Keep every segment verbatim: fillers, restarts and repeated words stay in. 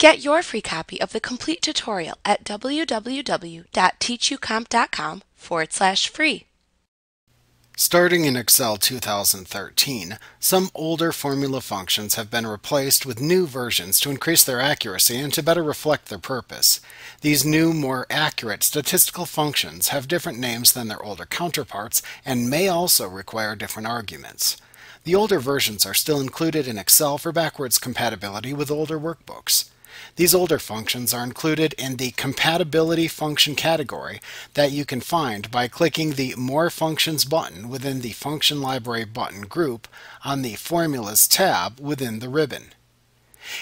Get your free copy of the complete tutorial at www.teachucomp.com forward slash free. Starting in Excel two thousand thirteen, some older formula functions have been replaced with new versions to increase their accuracy and to better reflect their purpose. These new, more accurate statistical functions have different names than their older counterparts and may also require different arguments. The older versions are still included in Excel for backwards compatibility with older workbooks. These older functions are included in the Compatibility Function category that you can find by clicking the More Functions button within the Function Library button group on the Formulas tab within the ribbon.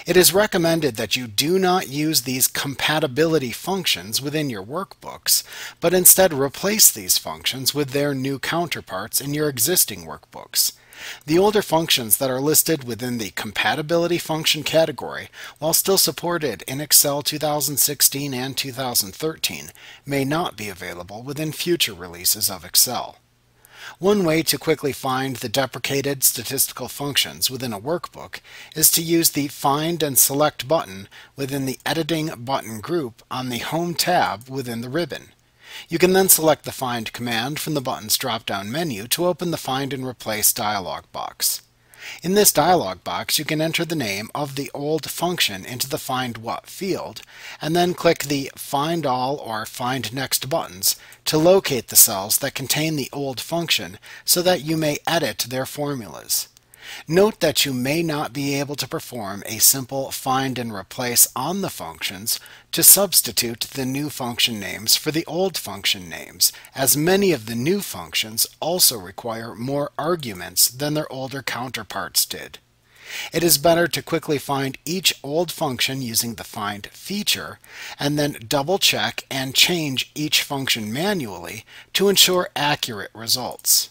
It is recommended that you do not use these compatibility functions within your workbooks, but instead replace these functions with their new counterparts in your existing workbooks. The older functions that are listed within the Compatibility Function category, while still supported in Excel two thousand sixteen and two thousand thirteen, may not be available within future releases of Excel. One way to quickly find the deprecated statistical functions within a workbook is to use the Find and Select button within the Editing button group on the Home tab within the ribbon. You can then select the Find command from the button's drop-down menu to open the Find and Replace dialog box. In this dialog box, you can enter the name of the old function into the Find What field, and then click the Find All or Find Next buttons to locate the cells that contain the old function so that you may edit their formulas. Note that you may not be able to perform a simple find and replace on the functions to substitute the new function names for the old function names, as many of the new functions also require more arguments than their older counterparts did. It is better to quickly find each old function using the Find feature, and then double-check and change each function manually to ensure accurate results.